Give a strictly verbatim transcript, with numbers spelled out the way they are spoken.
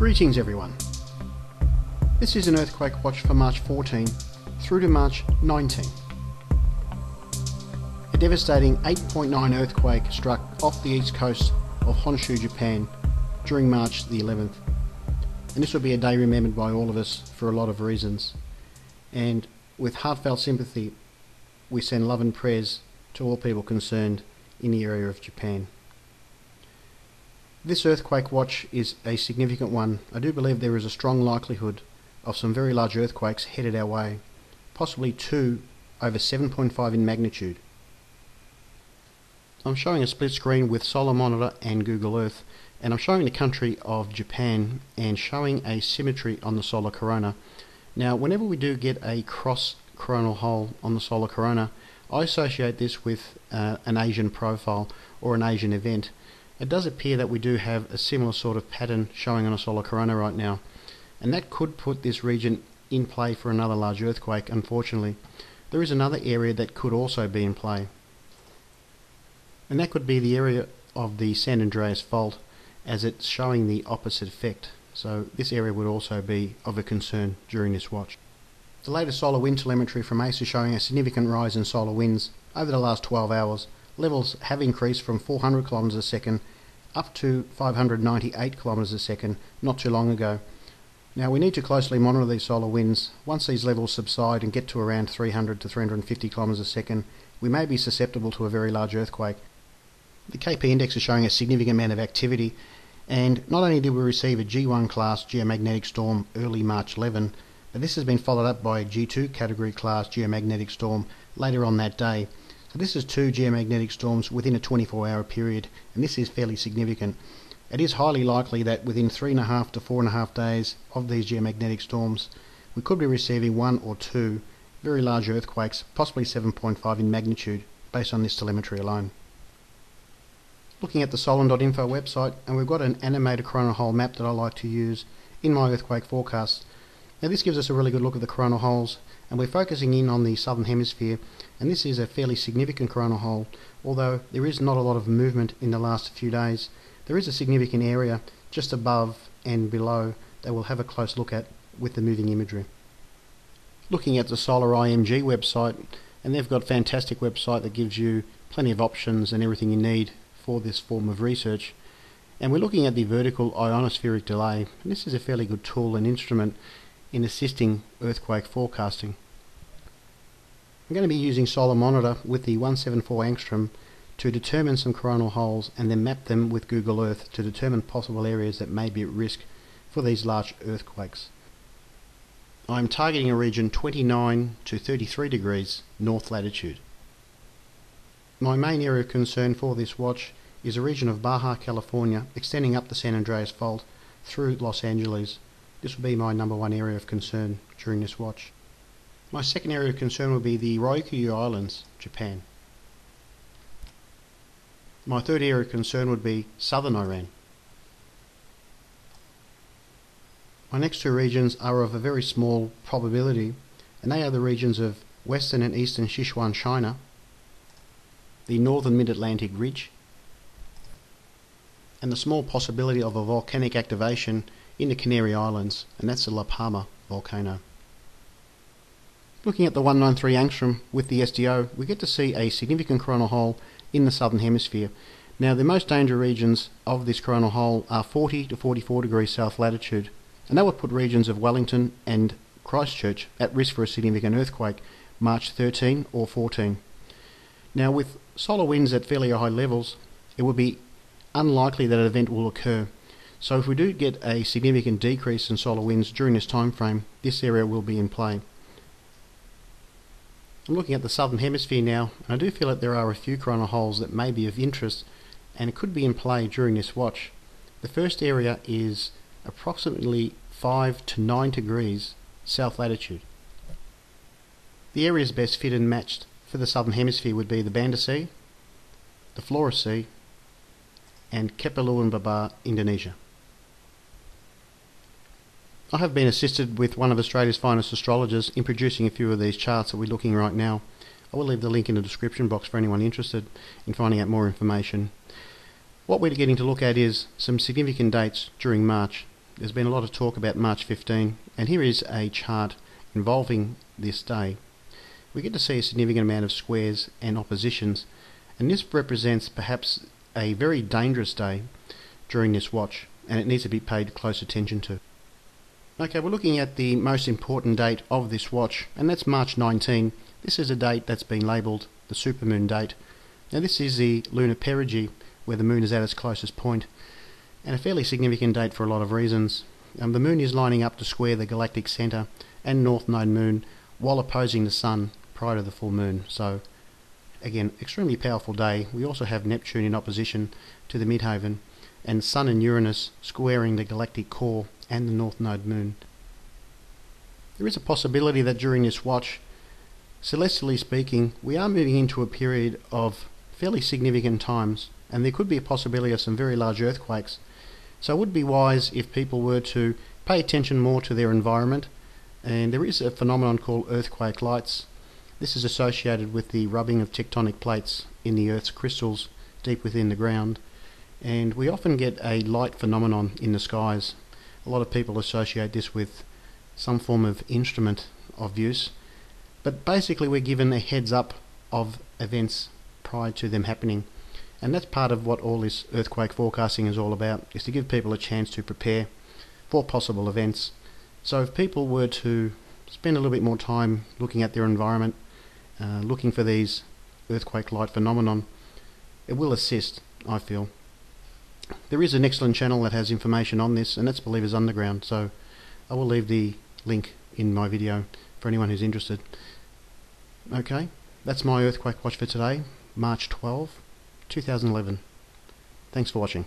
Greetings everyone. This is an earthquake watch for March fourteenth through to March nineteenth. A devastating eight point nine earthquake struck off the east coast of Honshu, Japan during March the eleventh. And this will be a day remembered by all of us for a lot of reasons. And with heartfelt sympathy, we send love and prayers to all people concerned in the area of Japan. This earthquake watch is a significant one. I do believe there is a strong likelihood of some very large earthquakes headed our way, possibly two over seven point five in magnitude. I'm showing a split screen with Solar Monitor and Google Earth, and I'm showing the country of Japan and showing a symmetry on the solar corona. Now, whenever we do get a cross coronal hole on the solar corona, I associate this with uh, an Asian profile or an Asian event. It does appear that we do have a similar sort of pattern showing on a solar corona right now, and that could put this region in play for another large earthquake. Unfortunately, there is another area that could also be in play, and that could be the area of the San Andreas Fault, as it's showing the opposite effect. So this area would also be of a concern during this watch. The latest solar wind telemetry from A C E is showing a significant rise in solar winds over the last twelve hours. Levels have increased from four hundred kilometers a second up to five hundred ninety-eight kilometers a second not too long ago. Now we need to closely monitor these solar winds. Once these levels subside and get to around three hundred to three hundred fifty kilometers a second, we may be susceptible to a very large earthquake. The K P index is showing a significant amount of activity, and not only did we receive a G one class geomagnetic storm early March eleventh, but this has been followed up by a G two category class geomagnetic storm later on that day. So this is two geomagnetic storms within a twenty-four hour period, and this is fairly significant. It is highly likely that within three and a half to four and a half days of these geomagnetic storms, we could be receiving one or two very large earthquakes, possibly seven point five in magnitude, based on this telemetry alone. Looking at the Solen dot info website, and we've got an animated coronal hole map that I like to use in my earthquake forecasts. Now this gives us a really good look at the coronal holes, and we're focusing in on the southern hemisphere, and this is a fairly significant coronal hole. Although there is not a lot of movement in the last few days, there is a significant area just above and below that we'll have a close look at with the moving imagery. Looking at the Solar I M G website, and they've got a fantastic website that gives you plenty of options and everything you need for this form of research. And we're looking at the vertical ionospheric delay, and this is a fairly good tool and instrument in assisting earthquake forecasting. I'm going to be using Solar Monitor with the one seventy-four angstrom to determine some coronal holes and then map them with Google Earth to determine possible areas that may be at risk for these large earthquakes. I'm targeting a region twenty-nine to thirty-three degrees north latitude. My main area of concern for this watch is a region of Baja California extending up the San Andreas Fault through Los Angeles. This will be my number one area of concern during this watch. My second area of concern will be the Ryukyu Islands, Japan. My third area of concern would be southern Iran. My next two regions are of a very small probability, and they are the regions of western and eastern Sichuan, China, the northern Mid-Atlantic Ridge, and the small possibility of a volcanic activation in the Canary Islands, and that's the La Palma volcano. Looking at the one ninety-three angstrom with the S D O, we get to see a significant coronal hole in the southern hemisphere. Now the most danger regions of this coronal hole are forty to forty-four degrees south latitude, and that would put regions of Wellington and Christchurch at risk for a significant earthquake, March thirteenth or fourteenth. Now with solar winds at fairly high levels, it would be unlikely that an event will occur. So if we do get a significant decrease in solar winds during this time frame, this area will be in play. I'm looking at the southern hemisphere now, and I do feel that there are a few coronal holes that may be of interest and it could be in play during this watch. The first area is approximately five to nine degrees south latitude. The areas best fit and matched for the southern hemisphere would be the Banda Sea, the Flores Sea, and Kepulauan Babar, Indonesia. I have been assisted with one of Australia's finest astrologers in producing a few of these charts that we're looking right now. I will leave the link in the description box for anyone interested in finding out more information. What we're getting to look at is some significant dates during March. There's been a lot of talk about March fifteenth, and here is a chart involving this day. We get to see a significant amount of squares and oppositions, and this represents perhaps a very dangerous day during this watch, and it needs to be paid close attention to. Okay, we're looking at the most important date of this watch, and that's March nineteenth. This is a date that's been labelled the supermoon date. Now this is the lunar perigee, where the moon is at its closest point, and a fairly significant date for a lot of reasons. Um, the moon is lining up to square the galactic centre and north node moon while opposing the sun prior to the full moon. So again, extremely powerful day. We also have Neptune in opposition to the midheaven, and Sun and Uranus squaring the galactic core and the north node moon. There is a possibility that during this watch, celestially speaking, we are moving into a period of fairly significant times, and there could be a possibility of some very large earthquakes. So it would be wise if people were to pay attention more to their environment. And there is a phenomenon called earthquake lights. This is associated with the rubbing of tectonic plates in the Earth's crystals deep within the ground, and we often get a light phenomenon in the skies. A lot of people associate this with some form of instrument of use, but basically we're given a heads up of events prior to them happening, and that's part of what all this earthquake forecasting is all about, is to give people a chance to prepare for possible events. So if people were to spend a little bit more time looking at their environment, uh, looking for these earthquake light phenomenon, it will assist, I feel. There is an excellent channel that has information on this, and that's Believers Underground, so I will leave the link in my video for anyone who's interested. Okay, that's my earthquake watch for today, March twelfth, two thousand eleven. Thanks for watching.